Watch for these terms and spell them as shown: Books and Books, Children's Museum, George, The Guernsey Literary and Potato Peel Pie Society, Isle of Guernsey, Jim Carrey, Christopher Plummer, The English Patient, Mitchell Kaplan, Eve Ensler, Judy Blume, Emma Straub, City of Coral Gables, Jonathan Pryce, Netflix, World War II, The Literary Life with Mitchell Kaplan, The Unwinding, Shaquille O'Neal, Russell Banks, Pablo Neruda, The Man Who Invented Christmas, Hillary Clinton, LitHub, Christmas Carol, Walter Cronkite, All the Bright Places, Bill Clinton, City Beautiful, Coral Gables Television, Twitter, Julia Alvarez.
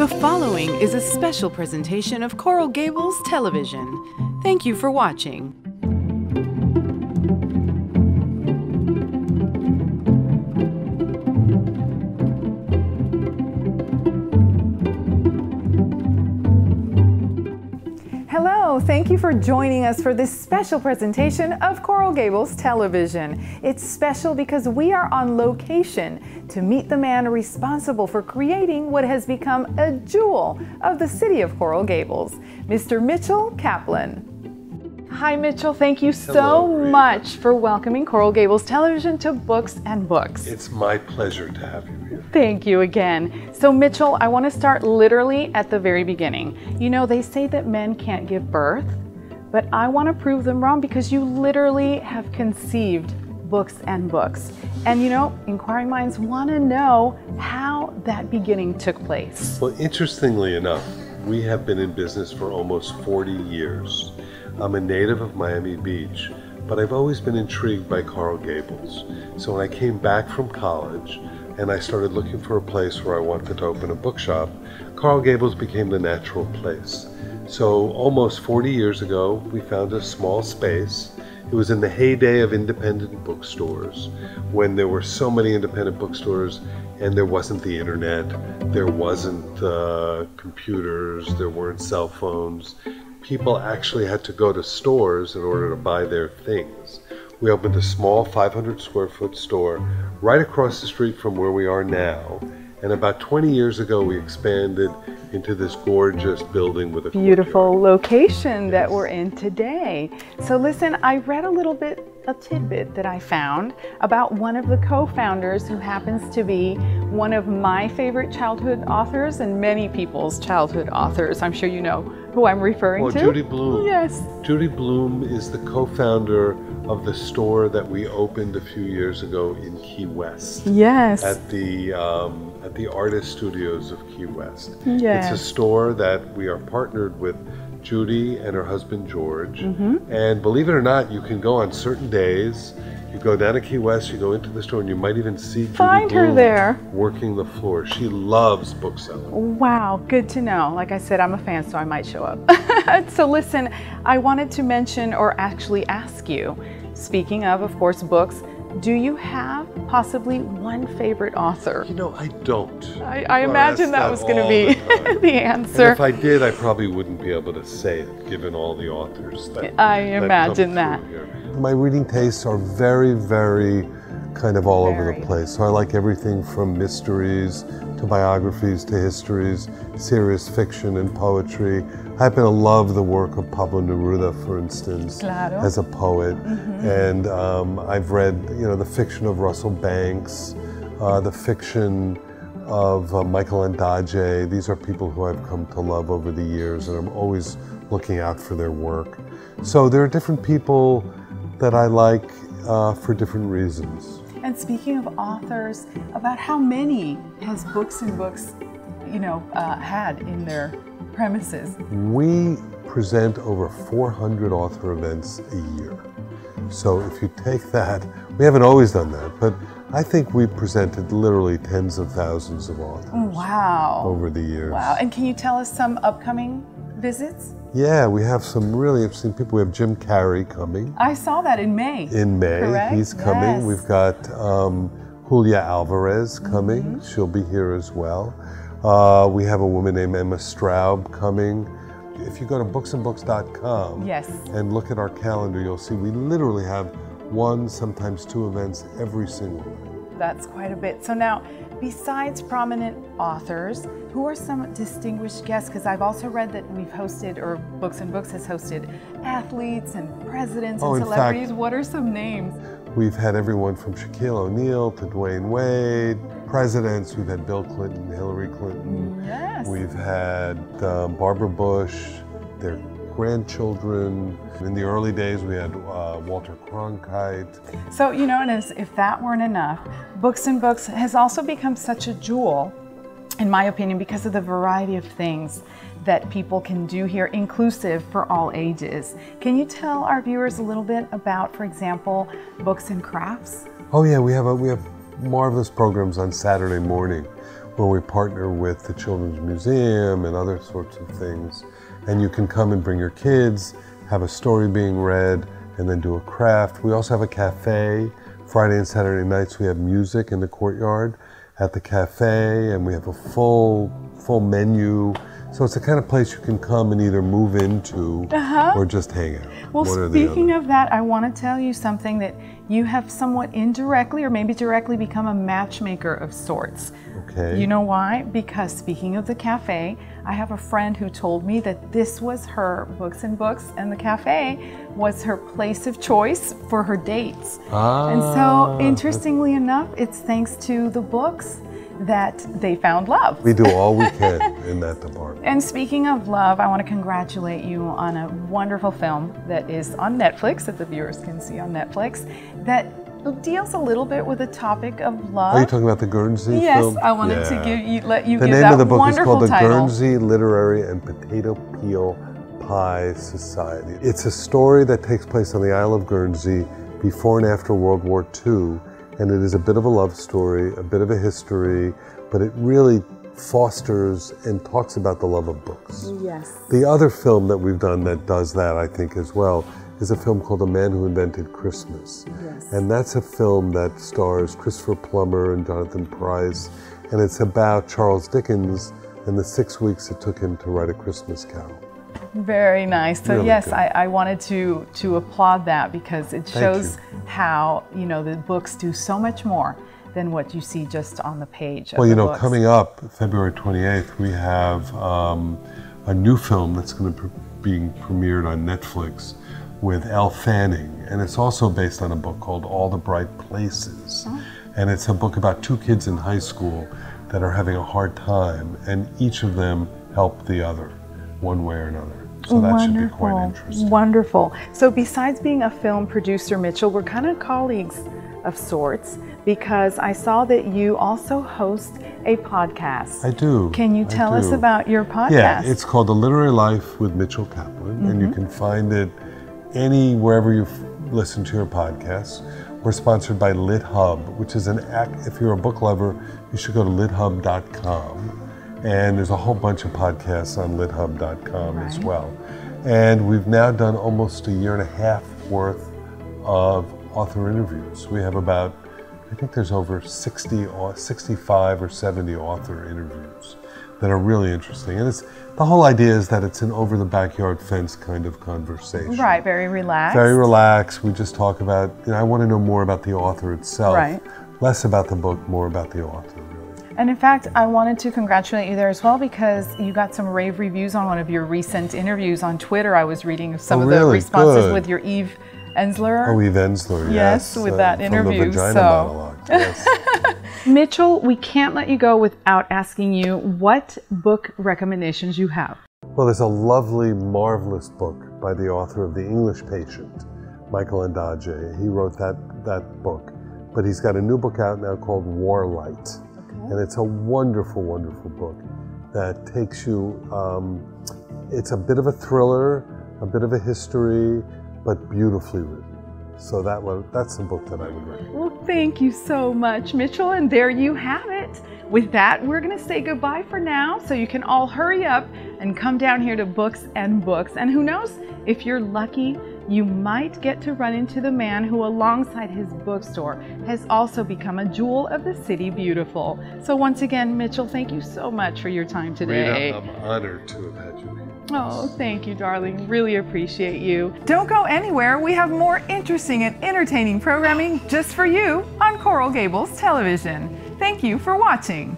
The following is a special presentation of Coral Gables Television. Thank you for watching. Thank you for joining us for this special presentation of Coral Gables Television. It's special because we are on location to meet the man responsible for creating what has become a jewel of the city of Coral Gables, Mr. Mitchell Kaplan. Hi Mitchell, thank you so much for welcoming Coral Gables Television to Books and Books. It's my pleasure to have you here. Thank you again. So Mitchell, I want to start literally at the very beginning. You know, they say that men can't give birth, but I want to prove them wrong because you literally have conceived Books and Books. And you know, inquiring minds want to know how that beginning took place. Well, interestingly enough, we have been in business for almost 40 years. I'm a native of Miami Beach, but I've always been intrigued by Coral Gables. So when I came back from college and I started looking for a place where I wanted to open a bookshop, Coral Gables became the natural place. So almost 40 years ago, we found a small space. It was in the heyday of independent bookstores, when there were so many independent bookstores and there wasn't the internet, there wasn't computers, there weren't cell phones. People actually had to go to stores in order to buy their things. We opened a small 500 square foot store right across the street from where we are now. And about 20 years ago, we expanded into this gorgeous building with a beautiful location that we're in today. So listen, I read a tidbit that I found about one of the co-founders who happens to be one of my favorite childhood authors and many people's childhood authors. I'm sure you know who I'm referring to. Judy Blume. Yes. Judy Blume is the co-founder of the store that we opened a few years ago in Key West. Yes. At the artist studios of Key West. Yes. It's a store that we are partnered with Judy and her husband George. Mm-hmm. And believe it or not, you can go on certain days. You go down to Key West, you go into the store, and you might even see Judy Blume there working the floor. She loves bookselling. Wow, good to know. Like I said, I'm a fan, so I might show up. So listen, I wanted to mention or actually ask you, speaking of course, books, do you have possibly one favorite author? You know, I don't. I imagine that was going to be the answer. And if I did, I probably wouldn't be able to say it, given all the authors that I imagine that. My reading tastes are very, very kind of all over the place. So I like everything from mysteries to biographies to histories, serious fiction and poetry. I happen to love the work of Pablo Neruda, for instance, as a poet. Mm-hmm. And I've read, you know, the fiction of Russell Banks, the fiction of Michael Ondaatje. These are people who I've come to love over the years, and I'm always looking out for their work. So there are different people that I like for different reasons. And speaking of authors, about how many has Books and Books, you know, had in their premises? We present over 400 author events a year. So if you take that, we haven't always done that, but I think we presented literally tens of thousands of authors. Wow. Over the years. Wow. And can you tell us some upcoming visits? Yeah, we have some really interesting people. We have Jim Carrey coming. I saw that in May. In May, correct? He's coming. Yes. We've got Julia Alvarez coming. Mm-hmm. She'll be here as well. We have a woman named Emma Straub coming. If you go to booksandbooks.com and look at our calendar, you'll see we literally have one, sometimes two events every single day. That's quite a bit. So now, besides prominent authors, who are some distinguished guests? Because I've also read that we've hosted, or Books and Books has hosted, athletes and presidents and celebrities. Fact, what are some names? We've had everyone from Shaquille O'Neal to Dwayne Wade, presidents. We've had Bill Clinton, Hillary Clinton. Yes. We've had Barbara Bush, their grandchildren. In the early days, we had Walter Cronkite. So, you know, and as if that weren't enough, Books and Books has also become such a jewel, in my opinion, because of the variety of things that people can do here, inclusive for all ages. Can you tell our viewers a little bit about, for example, books and crafts? Oh yeah, we have marvelous programs on Saturday morning. where we partner with the Children's Museum and other sorts of things. And you can come and bring your kids, have a story being read, and then do a craft. We also have a cafe. Friday and Saturday nights we have music in the courtyard at the cafe, and we have a full menu. So it's the kind of place you can come and either move into or just hang out. Well, speaking of that, I want to tell you something that you have somewhat indirectly or maybe directly become a matchmaker of sorts. Okay. You know why? Because speaking of the cafe, I have a friend who told me that this was her, Books and Books and the cafe was her place of choice for her dates. And so interestingly enough, it's thanks to the books that they found love. We do all we can in that department. And speaking of love, I want to congratulate you on a wonderful film that is on Netflix, that the viewers can see on Netflix, that deals a little bit with the topic of love. Are you talking about the Guernsey film? Yes, I wanted to give you, let you give that wonderful title. The name of the book is called The Guernsey Literary and Potato Peel Pie Society. It's a story that takes place on the Isle of Guernsey before and after World War II. And it is a bit of a love story, a bit of a history, but it really fosters and talks about the love of books. Yes. The other film that we've done that does that, I think, as well, is a film called The Man Who Invented Christmas. Yes. And that's a film that stars Christopher Plummer and Jonathan Pryce, and it's about Charles Dickens and the 6 weeks it took him to write A Christmas Carol. Very nice. So really I wanted to applaud that because it shows how, you know, the books do so much more than what you see just on the page. Well, you know, coming up February 28th, we have a new film that's going to be being premiered on Netflix with Elle Fanning. And it's also based on a book called All the Bright Places. Oh. And it's a book about two kids in high school that are having a hard time, and each of them help the other one way or another. So that should be quite interesting. Wonderful. So besides being a film producer, Mitchell, we're kind of colleagues of sorts because I saw that you also host a podcast. I do. Can you tell us about your podcast? Yeah, it's called The Literary Life with Mitchell Kaplan, and you can find it wherever you listen to your podcasts. We're sponsored by LitHub, which is if you're a book lover, you should go to lithub.com. And there's a whole bunch of podcasts on lithub.com as well. And we've now done almost a year and a half worth of author interviews. We have about, I think there's over 60, 65 or 70 author interviews that are really interesting. And it's the whole idea is that it's an over the backyard fence kind of conversation. Right, very relaxed. Very relaxed. We just talk about, you know, I want to know more about the author itself. Right. Less about the book, more about the author. And in fact, I wanted to congratulate you there as well because you got some rave reviews on one of your recent interviews on Twitter. I was reading some of the responses with your Eve Ensler. Oh, Eve Ensler, yes. Yes, with that interview. From the vagina monologue, yes. Mitchell, we can't let you go without asking you what book recommendations you have. Well, there's a lovely, marvelous book by the author of The English Patient, Michael Ondaatje. He wrote that book, but he's got a new book out now called War Light. And it's a wonderful, wonderful book that takes you, it's a bit of a thriller, a bit of a history, but beautifully written. So that's the book that I would recommend. Well, thank you so much, Mitchell. And there you have it. With that, we're going to say goodbye for now. So you can all hurry up and come down here to Books and Books. And who knows, if you're lucky, you might get to run into the man who, alongside his bookstore, has also become a jewel of the city beautiful. So once again, Mitchell, thank you so much for your time today. Rita, I'm honored to have had you here. Oh, thank you, darling. Really appreciate you. Don't go anywhere. We have more interesting and entertaining programming just for you on Coral Gables Television. Thank you for watching.